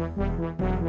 The